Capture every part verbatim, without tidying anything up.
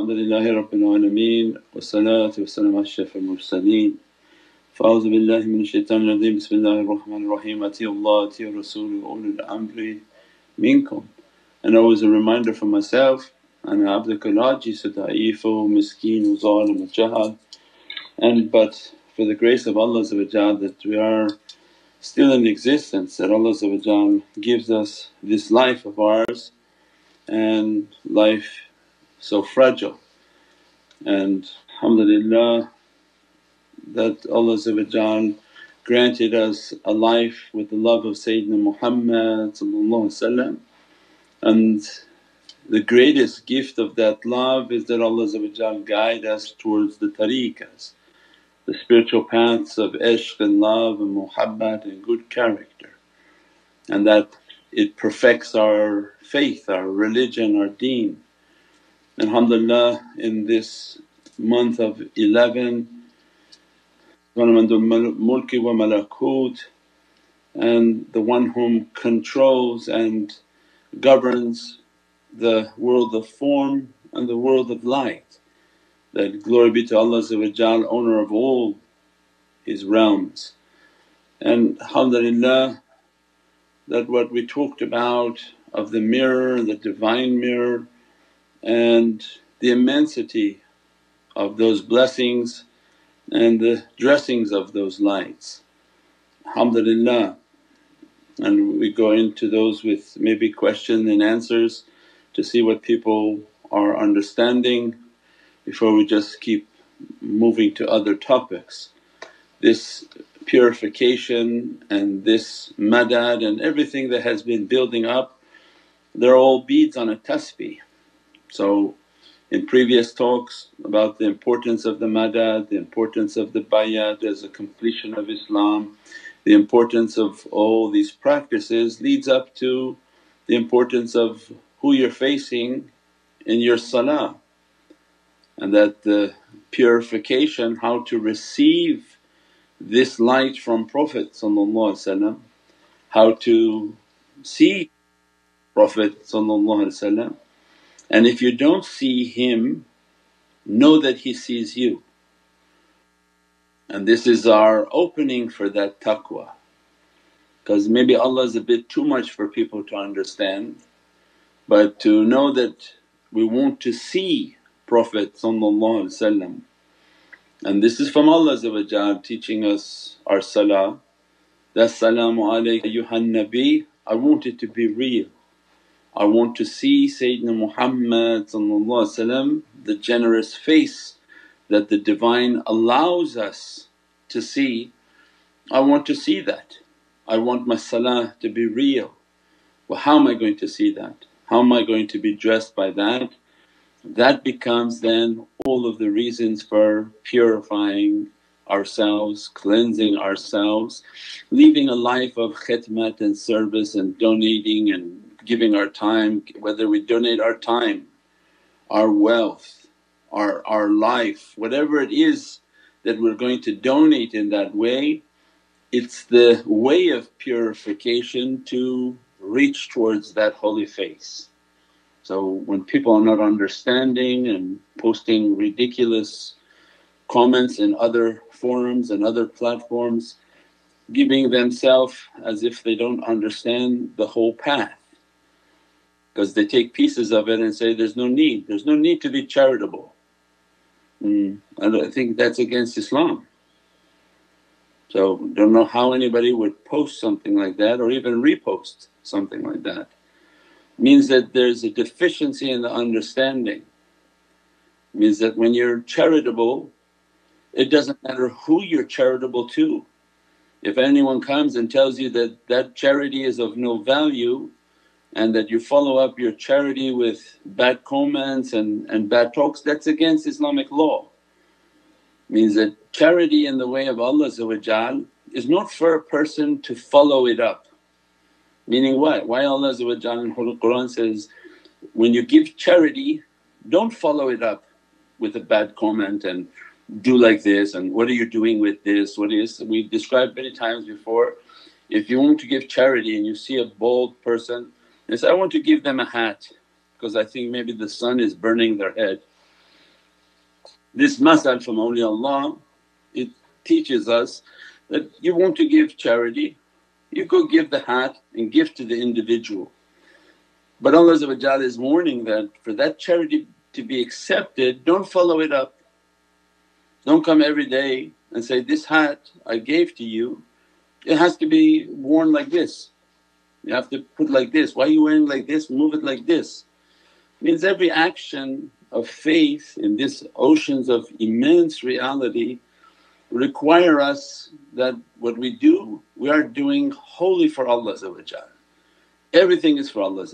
Alhamdulillahi Rabbil Alameen wa salatu wa salam ala ashrafil mursaleen. Fa'audhu billahi minash shaitanir rajeem, bismillahir rahmanir raheem. Atiullah, atiur Rasul, ulul amri minkum. And always a reminder for myself, ana abduka al-ajiz ad-da'ifu miskeen zalim al-jahal. And but for the grace of Allah that we are still in existence, that Allah gives us this life of ours, and life so fragile, and alhamdulillah that Allah granted us a life with the love of Sayyidina Muhammad and the greatest gift of that love is that Allah guide us towards the tariqahs, the spiritual paths of ishq and love and muhabbat and good character, and that it perfects our faith, our religion, our deen. Alhamdulillah, in this month of eleven, mulki wa malakut, and the one whom controls and governs the world of form and the world of light, that glory be to Allah, owner of all His realms. And alhamdulillah that what we talked about of the mirror, the divine mirror, and the immensity of those blessings and the dressings of those lights, alhamdulillah. And we go into those with maybe questions and answers to see what people are understanding before we just keep moving to other topics. This purification and this madad and everything that has been building up, they're all beads on a tasbih. So in previous talks about the importance of the madad, the importance of the bayat as a completion of Islam, the importance of all these practices leads up to the importance of who you're facing in your salah, and that the purification, how to receive this light from Prophet, how to see Prophet. And if you don't see him, know that he sees you. And this is our opening for that taqwa, because maybe Allah is a bit too much for people to understand, but to know that we want to see Prophet, and this is from Allah teaching us our salah, that "Assalamu 'alayka ayyuhan Nabi." I want it to be real. I want to see Sayyidina Muhammad, the generous face that the Divine allows us to see. I want to see that. I want my salah to be real. Well, how am I going to see that? How am I going to be dressed by that? That becomes then all of the reasons for purifying ourselves, cleansing ourselves, leaving a life of khidmat and service and donating and giving our time, whether we donate our time, our wealth, our, our life, whatever it is that we're going to donate in that way, it's the way of purification to reach towards that holy face. So when people are not understanding and posting ridiculous comments in other forums and other platforms, giving themselves as if they don't understand the whole path, because they take pieces of it and say, there's no need, there's no need to be charitable. Mm, I don't think that's against Islam. So don't know how anybody would post something like that or even repost something like that. Means that there's a deficiency in the understanding. Means that when you're charitable, it doesn't matter who you're charitable to. If anyone comes and tells you that that charity is of no value, and that you follow up your charity with bad comments and, and bad talks, that's against Islamic law. Means that charity in the way of Allah is not for a person to follow it up. Meaning what? Why Allah in Holy Qur'an says, when you give charity, don't follow it up with a bad comment and do like this and what are you doing with this, what is… We've described many times before, if you want to give charity and you see a bold person and say, I want to give them a hat because I think maybe the sun is burning their head. This masal from awliyaullah, it teaches us that you want to give charity, you go give the hat and give to the individual. But Allah is warning that for that charity to be accepted, don't follow it up. Don't come every day and say, this hat I gave to you, it has to be worn like this, you have to put like this, why are you wearing like this, move it like this. Means every action of faith in these oceans of immense reality require us that what we do, we are doing wholly for Allah. Everything is for Allah,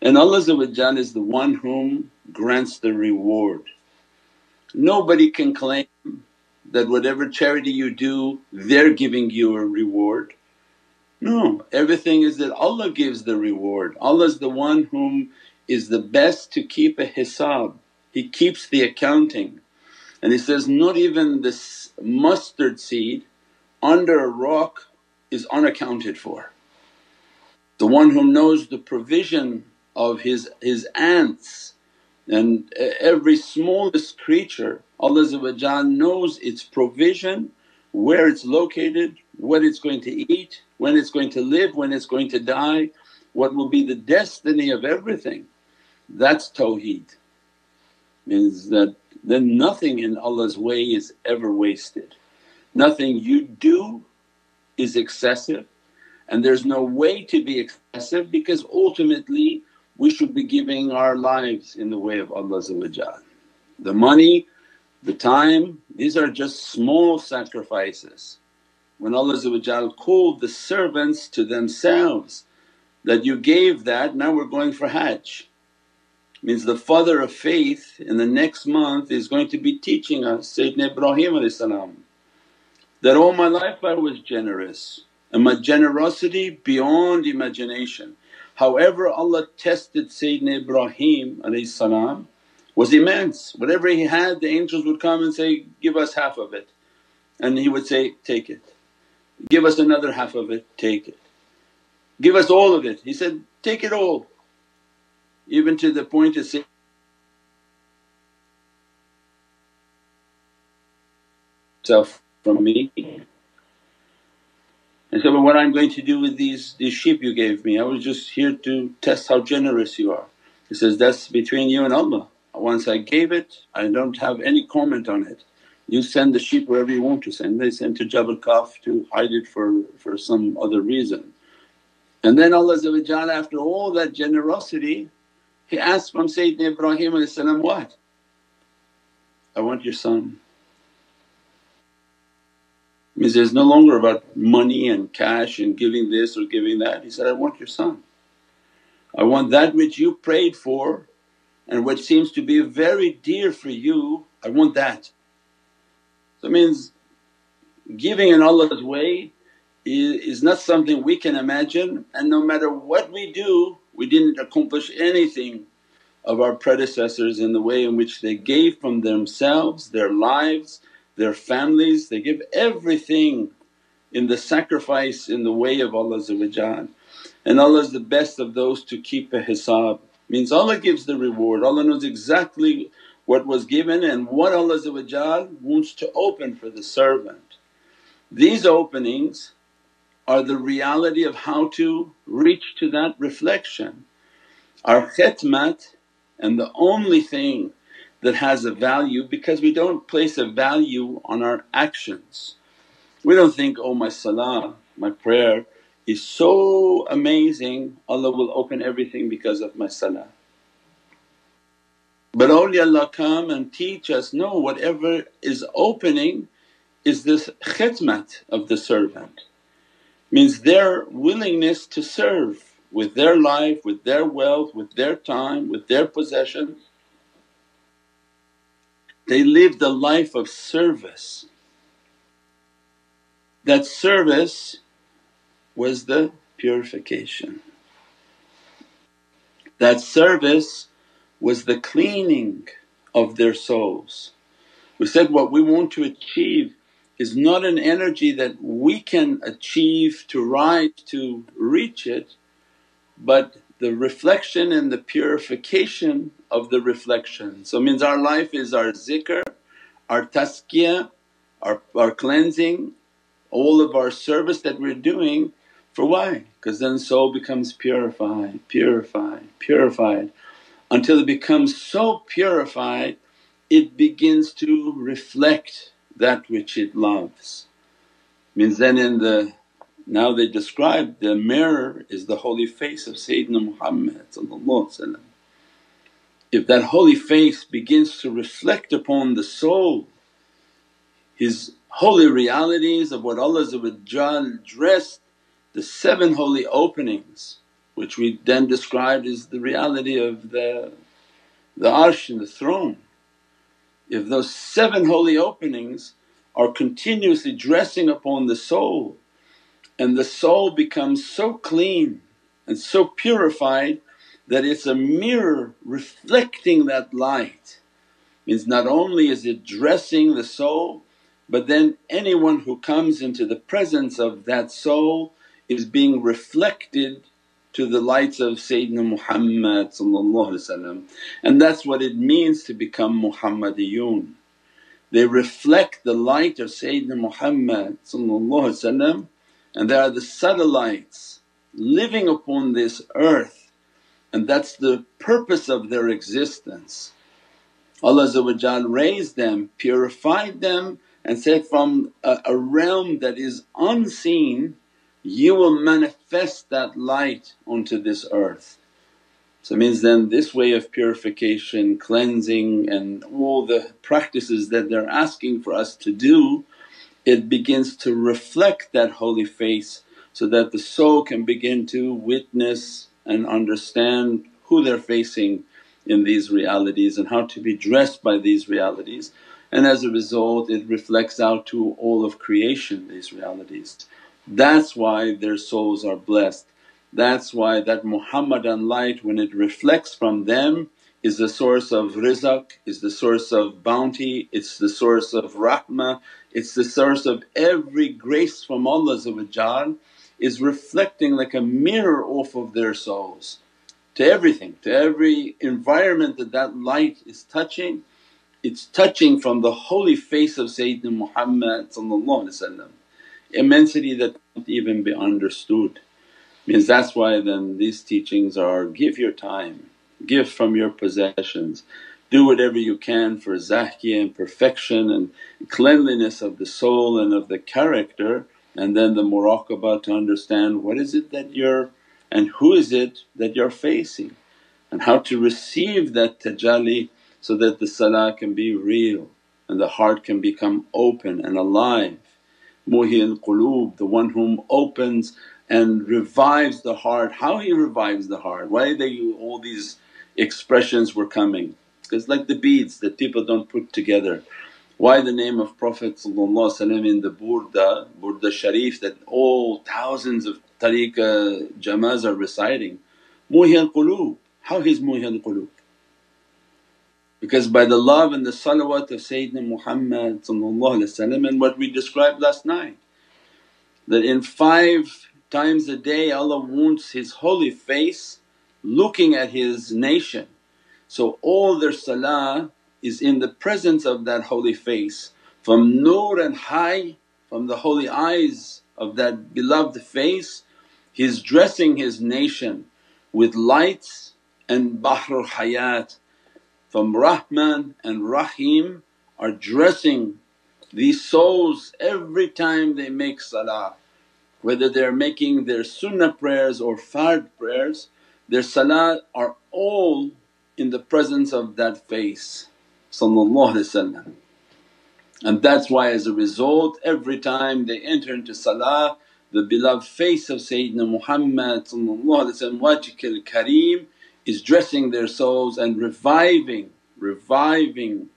and Allah is the one whom grants the reward. Nobody can claim that whatever charity you do, they're giving you a reward. No, everything is that Allah gives the reward. Allah is the one whom is the best to keep a hisab, He keeps the accounting. And He says, not even this mustard seed under a rock is unaccounted for. The one who knows the provision of his, his ants and every smallest creature, Allah knows its provision, where it's located, what it's going to eat, when it's going to live, when it's going to die, what will be the destiny of everything. That's tawheed. Means that then nothing in Allah's way is ever wasted, nothing you do is excessive, and there's no way to be excessive, because ultimately we should be giving our lives in the way of Allah. The money, the time, these are just small sacrifices. When Allah called the servants to themselves that, you gave that, now we're going for Hajj. Means the father of faith in the next month is going to be teaching us, Sayyidina Ibrahim, that all my life I was generous and my generosity beyond imagination. However Allah tested Sayyidina Ibrahim was immense. Whatever he had, the angels would come and say, give us half of it, and he would say, take it. Give us another half of it, take it. Give us all of it. He said, take it all. Even to the point of saying, self from me. And said, well, what I'm going to do with these, these sheep you gave me, I was just here to test how generous you are. He says, that's between you and Allah. Once I gave it, I don't have any comment on it. You send the sheep wherever you want to send, they send to Jabal Kaf to hide it for, for some other reason. And then Allah, after all that generosity, He asked from Sayyidina Ibrahim, what? I want your son. Means it's no longer about money and cash and giving this or giving that. He said, I want your son. I want that which you prayed for and what seems to be very dear for you, I want that. So it means giving in Allah's way is not something we can imagine, and no matter what we do, we didn't accomplish anything of our predecessors in the way in which they gave from themselves, their lives, their families. They give everything in the sacrifice in the way of Allah, and Allah is the best of those to keep a hisab. Means Allah gives the reward, Allah knows exactly what was given and what Allah wants to open for the servant. These openings are the reality of how to reach to that reflection. Our khidmat, and the only thing that has a value, because we don't place a value on our actions. We don't think, oh my salah, my prayer is so amazing, Allah will open everything because of my salah. But awliyaullah come and teach us, no, whatever is opening is this khidmat of the servant. Means their willingness to serve with their life, with their wealth, with their time, with their possessions. They lived a life of service. That service was the purification. That service was the cleaning of their souls. We said what we want to achieve is not an energy that we can achieve to rise to reach it, but the reflection and the purification of the reflection. So means our life is our zikr, our tazkiyah, our, our cleansing, all of our service that we're doing. For why? Because then soul becomes purified, purified, purified until it becomes so purified it begins to reflect that which it loves. Means then in the… now they describe the mirror is the holy face of Sayyidina Muhammad. If that holy face begins to reflect upon the soul, his holy realities of what Allah dressed, the seven holy openings, which we then described as the reality of the, the arsh and the throne. If those seven holy openings are continuously dressing upon the soul, and the soul becomes so clean and so purified that it's a mirror reflecting that light. Means not only is it dressing the soul, but then anyone who comes into the presence of that soul is being reflected to the lights of Sayyidina Muhammad, and that's what it means to become Muhammadiyun. They reflect the light of Sayyidina Muhammad, and they are the satellites living upon this earth, and that's the purpose of their existence. Allah raised them, purified them, and said, from a, a realm that is unseen, you will manifest that light onto this earth. So means then this way of purification, cleansing and all the practices that they're asking for us to do, it begins to reflect that holy face so that the soul can begin to witness and understand who they're facing in these realities and how to be dressed by these realities, and as a result it reflects out to all of creation these realities. That's why their souls are blessed, that's why that Muhammadan light, when it reflects from them, is the source of rizq, is the source of bounty, it's the source of rahmah, it's the source of every grace from Allah, is reflecting like a mirror off of their souls to everything, to every environment that that light is touching. It's touching from the holy face of Sayyidina Muhammad, immensity that can't even be understood. Means that's why then these teachings are, give your time, give from your possessions, do whatever you can for zakiya and perfection and cleanliness of the soul and of the character, and then the muraqabah to understand what is it that you're and who is it that you're facing, and how to receive that tajalli so that the salah can be real and the heart can become open and alive. Muhi al-Qulub, the one whom opens and revives the heart. How he revives the heart? Why they all these expressions were coming? Because like the beads that people don't put together. Why the name of Prophet in the burda, burda sharif that all thousands of tariqah jamaz are reciting? Muhi al-Qulub. How he's Muhi al-Qulub? Because by the love and the salawat of Sayyidina Muhammad and what we described last night, that in five times a day Allah wants His holy face looking at His nation. So all their salah is in the presence of that holy face, from Nur and Hayy, from the holy eyes of that beloved face. He's dressing His nation with lights and Bahrul Hayat. From Rahman and Rahim are dressing these souls every time they make salah, whether they're making their sunnah prayers or fard prayers, their salah are all in the presence of that face, and that's why as a result every time they enter into salah, the beloved face of Sayyidina Muhammad Wajhil Kareem is dressing their souls and reviving, reviving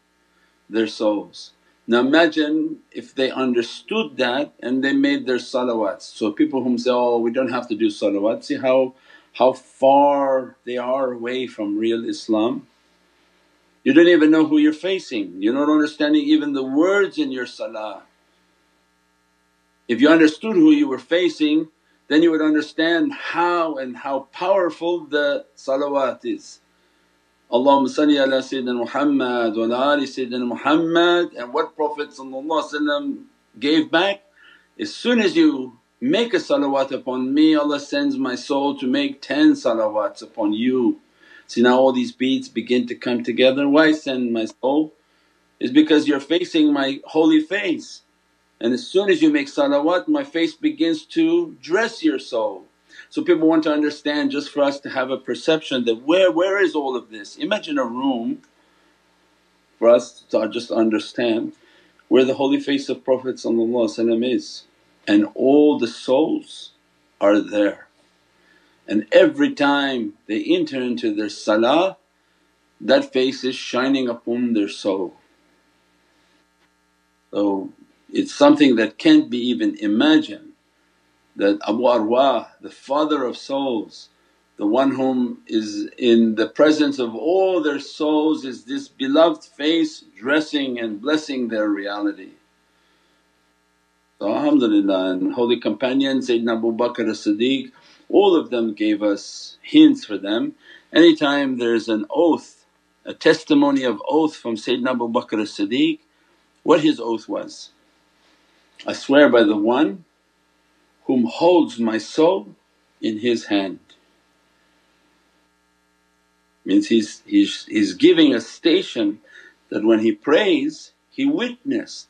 their souls. Now imagine if they understood that and they made their salawats. So people whom say, oh, we don't have to do salawat, see how, how far they are away from real Islam. You don't even know who you're facing, you're not understanding even the words in your salah. If you understood who you were facing, then you would understand how and how powerful the salawat is. Allahumma salli ala Sayyidina Muhammad wa ala ali Sayyidina Muhammad. And what Prophet ﷺ gave back, as soon as you make a salawat upon me, Allah sends my soul to make ten salawats upon you. See, now all these beads begin to come together. Why send my soul? It's because you're facing my holy face, and as soon as you make salawat my face begins to dress your soul. So people want to understand, just for us to have a perception that where where is all of this. Imagine a room for us to just understand where the holy face of Prophet ﷺ is, and all the souls are there, and every time they enter into their salah that face is shining upon their soul. So it's something that can't be even imagined, that Abu Arwah, the father of souls, the one whom is in the presence of all their souls, is this beloved face dressing and blessing their reality. So alhamdulillah, and holy companion Sayyidina Abu Bakr as Siddiq, all of them gave us hints for them. Anytime there's an oath, a testimony of oath from Sayyidina Abu Bakr as Siddiq, what his oath was, I swear by the one whom holds my soul in his hand. Means he's, he's, he's giving a station that when he prays he witnessed.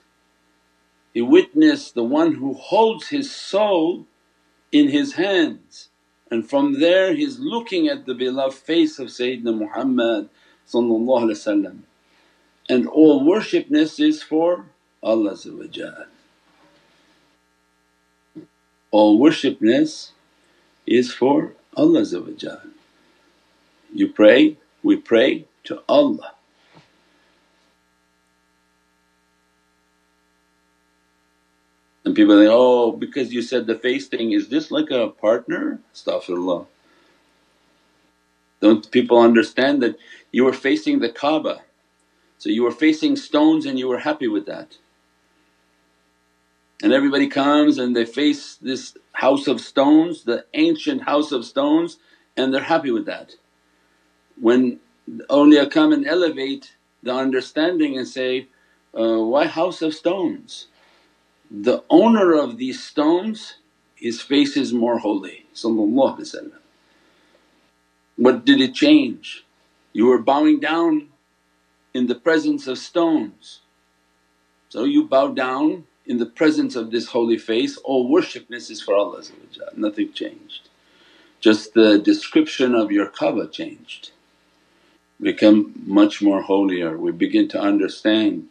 He witnessed the one who holds his soul in his hands, and from there he's looking at the beloved face of Sayyidina Muhammad ﷺ. And all worshipness is for Allah. All worshipness is for Allah. You pray, we pray to Allah. And people think, oh, because you said the face thing, is this like a partner? Astaghfirullah. Don't people understand that you were facing the Kaaba? So you were facing stones and you were happy with that, and everybody comes and they face this house of stones, the ancient house of stones, and they're happy with that. When awliya come and elevate the understanding and say, uh, why house of stones? The owner of these stones, his face is more holy ﷺ. What did it change? You were bowing down in the presence of stones, so you bow down in the presence of this holy face. All worshipness is for Allah. Nothing changed, just the description of your Kaaba changed, become much more holier. We begin to understand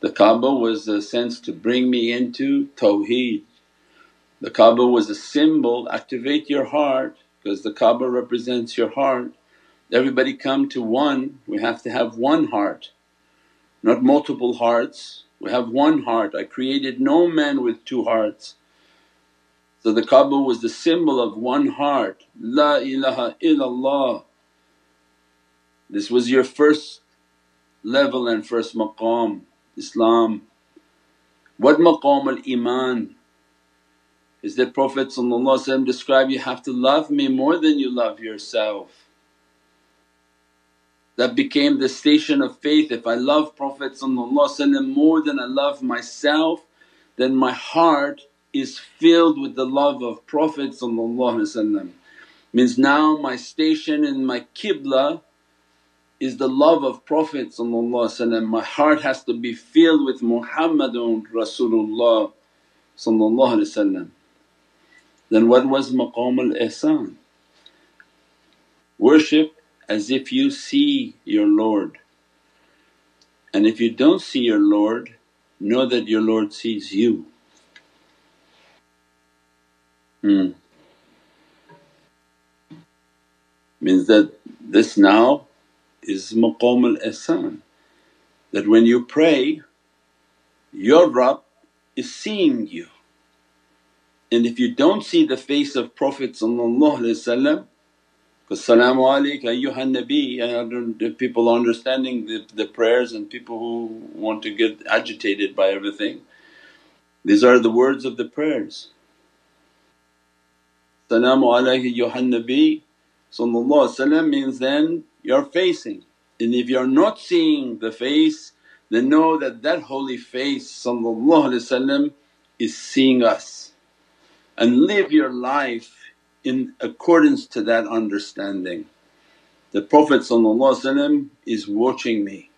the Kaaba was a sense to bring me into tawheed. The Kaaba was a symbol, activate your heart, because the Kaaba represents your heart. Everybody come to one, we have to have one heart, not multiple hearts, we have one heart. I created no man with two hearts. So the Kaaba was the symbol of one heart, La ilaha illallah. This was your first level and first maqam, Islam. What Maqamul Iman is that Prophet ﷺ described, you have to love me more than you love yourself. That became the station of faith. If I love Prophet ﷺ more than I love myself, then my heart is filled with the love of Prophet ﷺ. Means now my station and my Qibla is the love of Prophet ﷺ. My heart has to be filled with Muhammadun Rasulullah ﷺ. Then what was Maqamul Ihsan? Worship as if you see your Lord, and if you don't see your Lord, know that your Lord sees you. Hmm. Means that this now is Maqamul Ihsan, that when you pray your Rabb is seeing you, and if you don't see the face of Prophet ﷺ, Assalamu 'alayka ayyuhan Nabi. I don't, people understanding the, the prayers, and people who want to get agitated by everything, these are the words of the prayers. Assalamu 'alayka ayyuhan Nabi ﷺ means then you're facing, and if you're not seeing the face then know that that holy face ﷺ is seeing us, and live your life in accordance to that understanding. The Prophet ﷺ is watching me,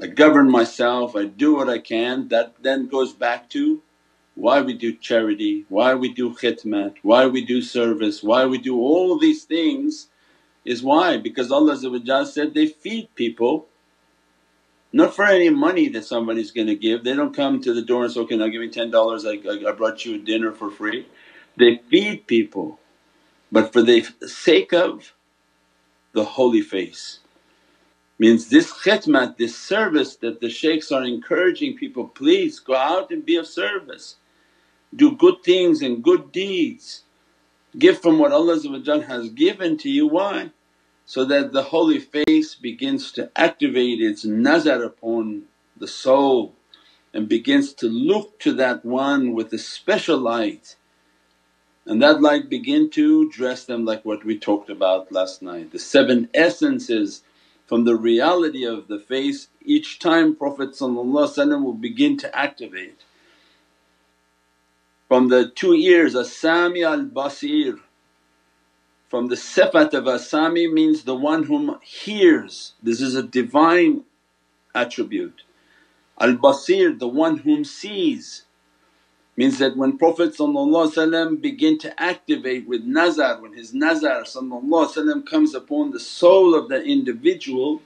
I govern myself, I do what I can. That then goes back to why we do charity, why we do khidmat, why we do service, why we do all these things is why, because Allah said they feed people not for any money that somebody's going to give. They don't come to the door and say, okay, now give me ten dollars, I, I brought you dinner for free. They feed people, but for the sake of the holy face. Means this khidmat, this service that the shaykhs are encouraging people, please go out and be of service, do good things and good deeds, give from what Allah has given to you. Why? So that the holy face begins to activate its nazar upon the soul and begins to look to that one with a special light, and that light begin to dress them like what we talked about last night, the seven essences from the reality of the face. Each time Prophet ﷺ will begin to activate from the two ears, As-Sami al-Basir, from the sifat of As-Sami means the one whom hears, this is a divine attribute. Al-Basir, the one whom sees, means that when Prophet ﷺ begin to activate with nazar, when his nazar ﷺ comes upon the soul of that individual,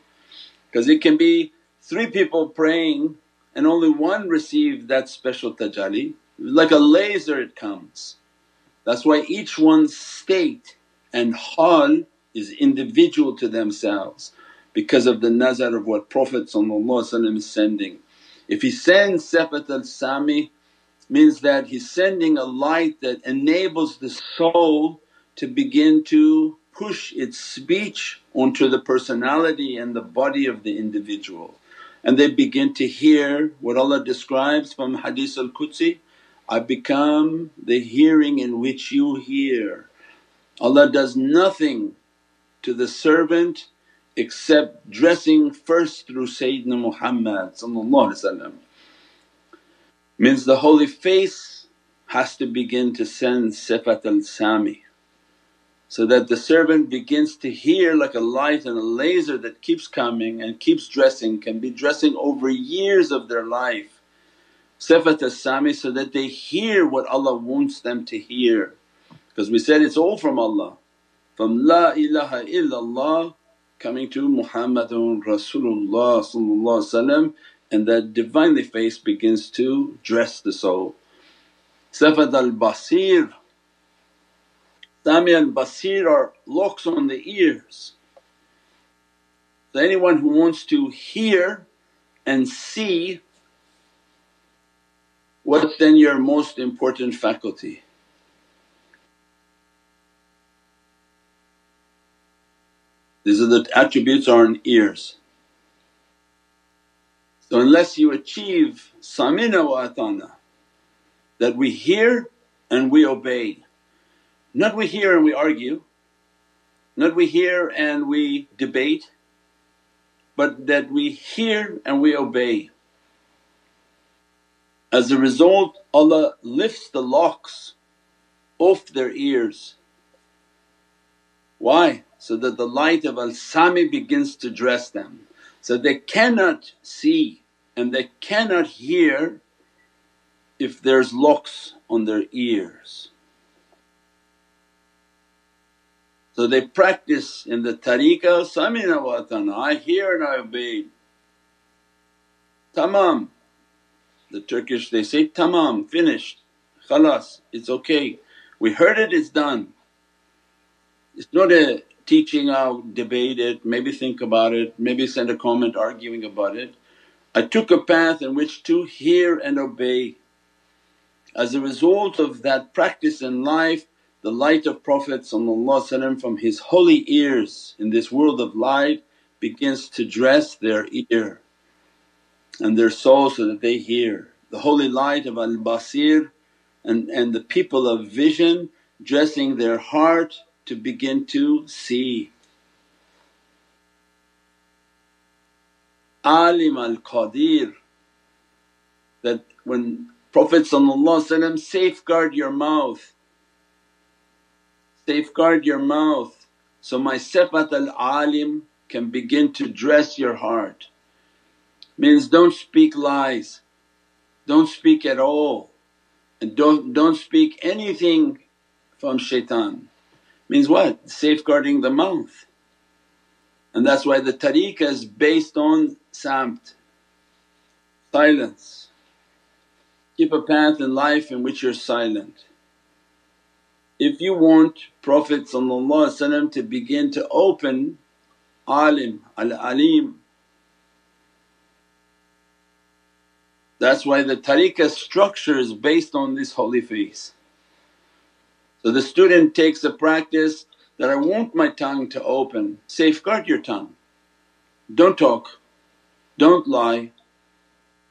because it can be three people praying and only one receive that special tajalli, like a laser it comes. That's why each one's state and hal is individual to themselves because of the nazar of what Prophet ﷺ is sending. If he sends sifat al-Sami, means that he's sending a light that enables the soul to begin to push its speech onto the personality and the body of the individual, and they begin to hear what Allah describes from Hadith al-Qudsi, I become the hearing in which you hear. Allah does nothing to the servant except dressing first through Sayyidina Muhammad ﷺ. Means the holy face has to begin to send sifat al-Sami, so that the servant begins to hear like a light and a laser that keeps coming and keeps dressing, can be dressing over years of their life, sifat al-Sami, so that they hear what Allah wants them to hear. Because we said it's all from Allah, from La ilaha illallah coming to Muhammadun Rasulullah ﷺ, and that Divinely face begins to dress the soul. Sifat al-Basir, Sami and Basir are locks on the ears. So anyone who wants to hear and see, what's then your most important faculty? These are the attributes are in ears. So unless you achieve samina wa atana, that we hear and we obey, not we hear and we argue, not we hear and we debate, but that we hear and we obey. As a result, Allah lifts the locks off their ears. Why? So that the light of al-Sami begins to dress them, so they cannot see and they cannot hear if there's locks on their ears. So they practice in the tariqah, samina wa atana, I hear and I obey. Tamam, the Turkish they say tamam, finished, khalas, it's okay, we heard it, it's done. It's not a teaching out, debate it, maybe think about it, maybe send a comment arguing about it. I took a path in which to hear and obey. As a result of that practice in life, the light of Prophet ﷺ from his holy ears in this world of light begins to dress their ear and their soul so that they hear. The holy light of al-Basir and, and the people of vision dressing their heart to begin to see. Alim al-Qadir, that when Prophet ﷺ, safeguard your mouth, safeguard your mouth, so my sifat al-alim can begin to dress your heart. Means don't speak lies, don't speak at all, and don't, don't speak anything from shaitan. Means what? Safeguarding the mouth. And that's why the tariqah is based on samt, silence. Keep a path in life in which you're silent. If you want Prophet ﷺ to begin to open alim, al-alim, that's why the tariqah structure is based on this holy face. So the student takes the practice that I want my tongue to open, safeguard your tongue, don't talk, don't lie,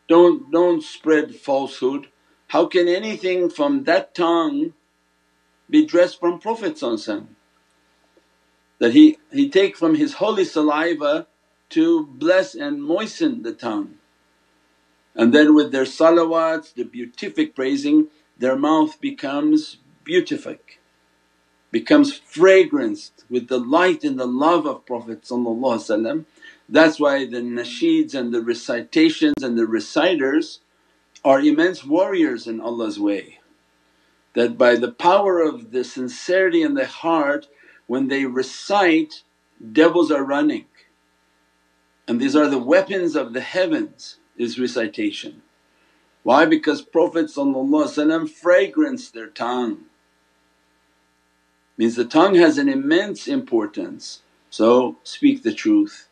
don't, don't spread falsehood. How can anything from that tongue be dressed from Prophet ﷺ? That he, he take from his holy saliva to bless and moisten the tongue, and then with their salawats, the beatific praising, their mouth becomes beatific, becomes fragranced with the light and the love of Prophet ﷺ. That's why the nasheeds and the recitations and the reciters are immense warriors in Allah's way, that by the power of the sincerity in the heart, when they recite, devils are running, and these are the weapons of the heavens, is recitation. Why? Because Prophet ﷺ fragranced their tongue. Means the tongue has an immense importance, so speak the truth,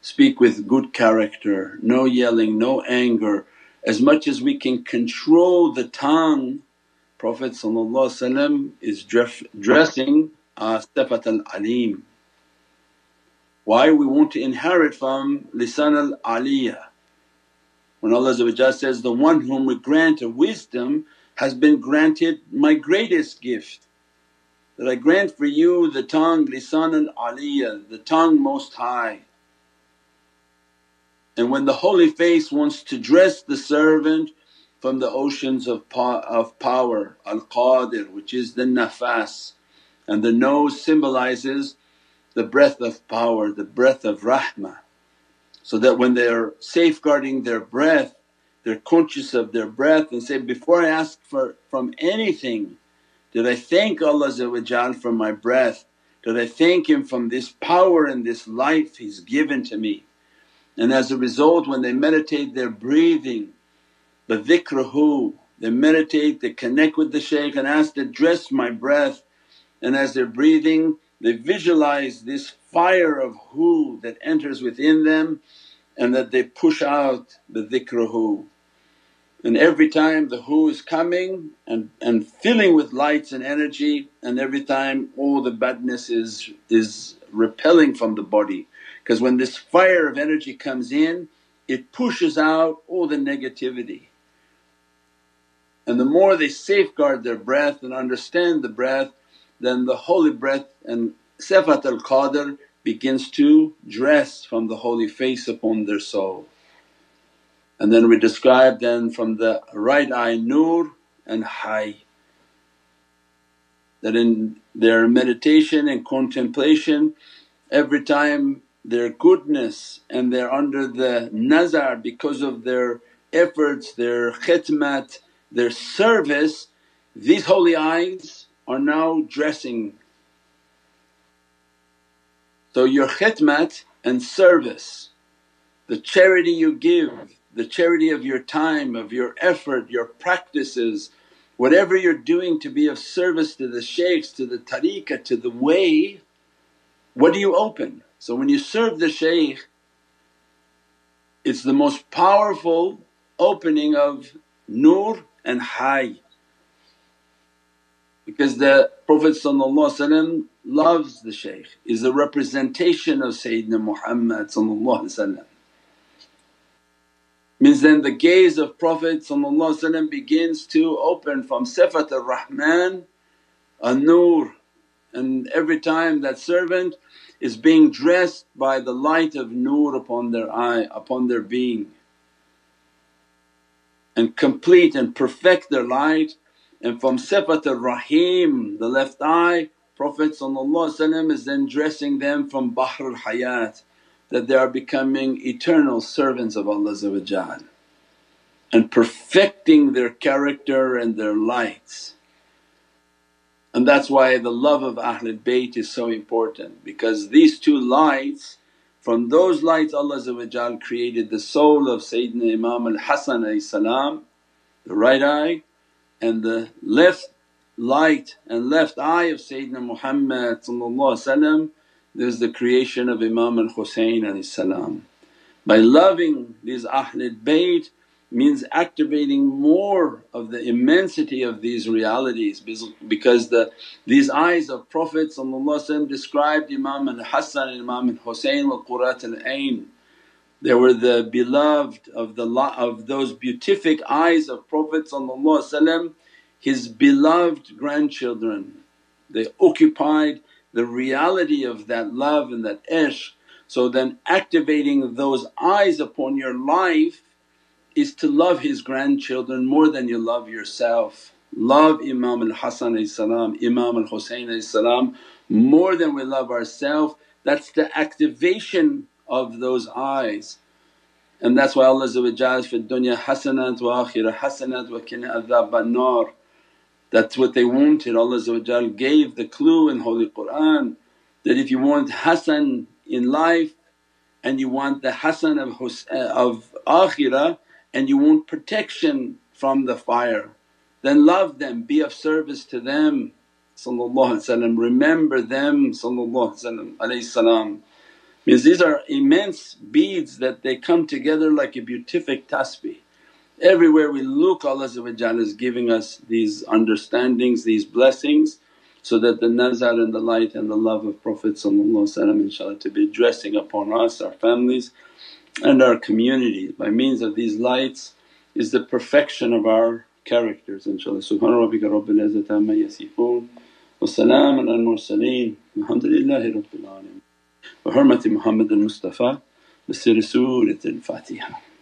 speak with good character, no yelling, no anger. As much as we can control the tongue, Prophet ﷺ is dressing sifat al-alim. Why? We want to inherit from lisan al-aliyah. When Allah says, the one whom we grant a wisdom has been granted my greatest gift, that I grant for you the tongue lisan al-aliyah, the tongue most high. And when the holy face wants to dress the servant from the oceans of, po of power, al-qadir, which is the nafas, and the nose symbolizes the breath of power, the breath of rahmah, so that when they're safeguarding their breath, they're conscious of their breath and say, before I ask for from anything, did I thank Allah for my breath? Did I thank Him from this power and this life He's given to me? And as a result, when they meditate their breathing, the dhikrahu, they meditate, they connect with the shaykh and ask to dress my breath. And as they're breathing, they visualize this fire of hu that enters within them, and that they push out the dhikrahu. And every time the hu is coming and, and filling with lights and energy, and every time all the badness is, is repelling from the body. Because when this fire of energy comes in, it pushes out all the negativity. And the more they safeguard their breath and understand the breath, then the holy breath and sifat al-Qadr begins to dress from the holy face upon their soul. And then we describe then from the right eye nur and hayy, that in their meditation and contemplation, every time their goodness and they're under the nazar because of their efforts, their khidmat, their service, these holy eyes are now dressing. So your khidmat and service, the charity you give, the charity of your time, of your effort, your practices, whatever you're doing to be of service to the shaykhs, to the tariqah, to the way, what do you open? So when you serve the shaykh, it's the most powerful opening of nur and hayy, because the Prophet ﷺ loves the shaykh, is a representation of Sayyidina Muhammad ﷺ. Means then the gaze of Prophet ﷺ begins to open from sifat ar-Rahman an-nur, and every time that servant is being dressed by the light of nur upon their eye, upon their being, and complete and perfect their light. And from sifat al-Rahim, the left eye, Prophet ﷺ is then dressing them from Bahr al-Hayat, that they are becoming eternal servants of Allah and perfecting their character and their lights. And that's why the love of Ahlul Bayt is so important, because these two lights, from those lights Allah created the soul of Sayyidina Imam al-Hasan the right eye, and the left light and left eye of Sayyidina Muhammad. There's the creation of Imam al-Hussain. By loving these Ahlul Bayt means activating more of the immensity of these realities, because the these eyes of Prophet described Imam al-Hasan and Imam al-Hussain wa Qurat al-Ayn. They were the beloved of the of those beatific eyes of Prophet, his beloved grandchildren. They occupied the reality of that love and that ishq. So then activating those eyes upon your life is to love his grandchildren more than you love yourself. Love Imam al-Hasan, Imam al-Hussain more than we love ourselves. That's the activation of those eyes, and that's why Allah fi dunya hasanat wa akhirah hasanat wa qina adhaban nar. That's what they wanted. Allah gave the clue in Holy Qur'an that if you want hasan in life and you want the hasan of, of akhirah, and you want protection from the fire, then love them, be of service to them, remember them. Means these are immense beads that they come together like a beatific tasbih. Everywhere we look, Allah is giving us these understandings, these blessings, so that the nazar and the light and the love of Prophet inshaAllah to be dressing upon us, our families and our communities. By means of these lights is the perfection of our characters inshaAllah. Subhana rabbika rabbil izzati amma yasifoon wa salaamun al mursaleen walhamdulillahi rabbil alameen. بحرمة محمد المصطفى بسر سورة الفاتحة